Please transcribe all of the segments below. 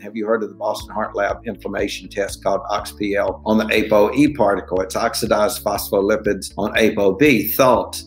Have you heard of the Boston Heart Lab inflammation test called OxPL on the ApoE particle? It's oxidized phospholipids on ApoB. Thoughts?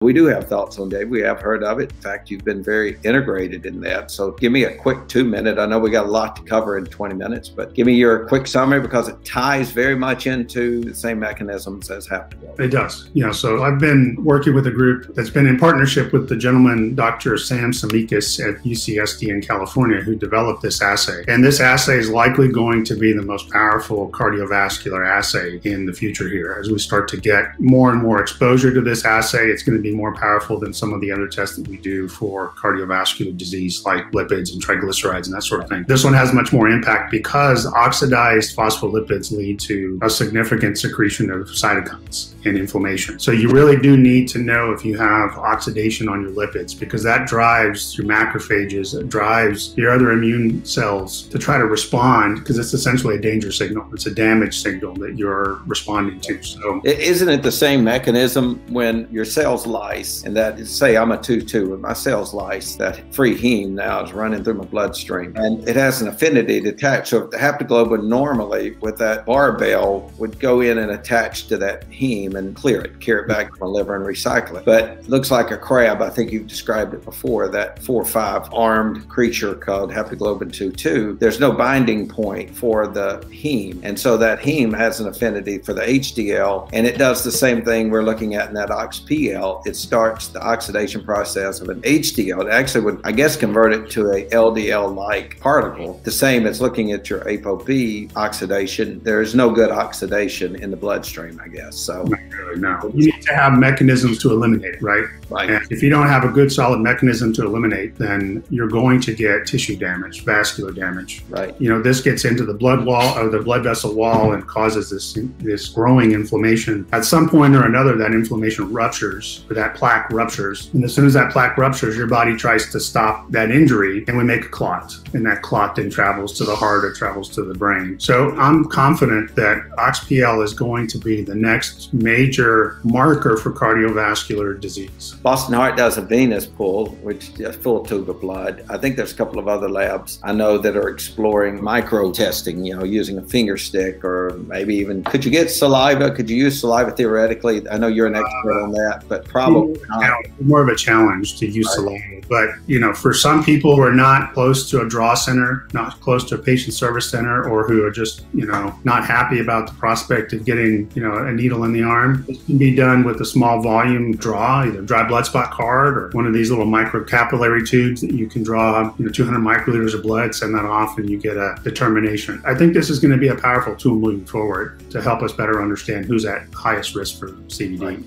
We do have thoughts on Dave. We have heard of it. In fact, you've been very integrated in that. So give me a quick 2-minute. I know we got a lot to cover in 20 minutes, but give me your quick summary because it ties very much into the same mechanisms as haptoglobin. It does. Yeah. So I've been working with a group that's been in partnership with the gentleman, Dr. Sam Samikis at UCSD in California, who developed this assay. And this assay is likely going to be the most powerful cardiovascular assay in the future here. As we start to get more and more exposure to this assay, it's going to be more powerful than some of the other tests that we do for cardiovascular disease like lipids and triglycerides and that sort of thing. This one has much more impact because oxidized phospholipids lead to a significant secretion of cytokines and inflammation. So you really do need to know if you have oxidation on your lipids because that drives your macrophages, it drives your other immune cells to try to respond because it's essentially a danger signal. It's a damage signal that you're responding to. So isn't it the same mechanism when your cells lyse, and that is, say I'm a 2-2 and my cells lyse, that free heme now is running through my bloodstream and it has an affinity to attach. So if the haptoglobin normally with that barbell would go in and attach to that heme and clear it, carry it back to my liver and recycle it. But it looks like a crab, I think you've described it before, that 4 or 5 armed creature called haptoglobin 2-2, there's no binding point for the heme. And so that heme has an affinity for the HDL and it does the same thing we're looking at in that OxPL. It starts the oxidation process of an HDL. It actually would, I guess, convert it to a LDL-like particle. The same as looking at your ApoB oxidation. There is no good oxidation in the bloodstream, I guess. So not really, no. You need to have mechanisms to eliminate it, right? Right. And if you don't have a good solid mechanism to eliminate, then you're going to get tissue damage, vascular damage. Right. You know, this gets into the blood wall or the blood vessel wall and causes this growing inflammation. At some point or another, that inflammation ruptures. That plaque ruptures. And as soon as that plaque ruptures, your body tries to stop that injury and we make a clot. And that clot then travels to the heart or travels to the brain. So I'm confident that OxPL is going to be the next major marker for cardiovascular disease. Boston Heart does a venous pull, which is a full tube of blood. I think there's a couple of other labs I know that are exploring micro testing, you know, using a finger stick or maybe even, could you get saliva? Could you use saliva theoretically? I know you're an expert on that, but probably not. More of a challenge to use saliva, but you know, for some people who are not close to a draw center, not close to a patient service center, or who are just, you know, not happy about the prospect of getting, you know, a needle in the arm, it can be done with a small volume draw, either dry blood spot card or one of these little microcapillary tubes that you can draw, you know, 200 microliters of blood, send that off, and you get a determination. I think this is going to be a powerful tool moving forward to help us better understand who's at highest risk for CVD. Right.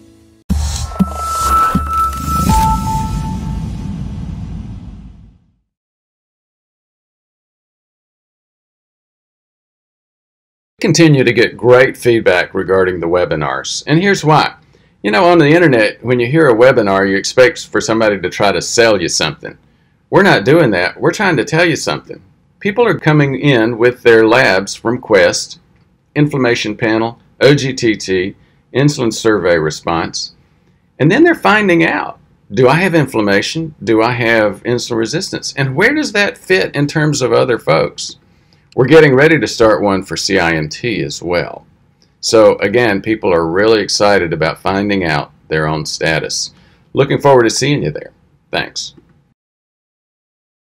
Continue to get great feedback regarding the webinars, and here's why. You know, on the internet, when you hear a webinar, you expect for somebody to try to sell you something. We're not doing that. We're trying to tell you something. People are coming in with their labs from Quest, inflammation panel, OGTT, insulin survey response, and then they're finding out, do I have inflammation? Do I have insulin resistance? And where does that fit in terms of other folks? We're getting ready to start one for CIMT as well. So again, people are really excited about finding out their own status. Looking forward to seeing you there. Thanks.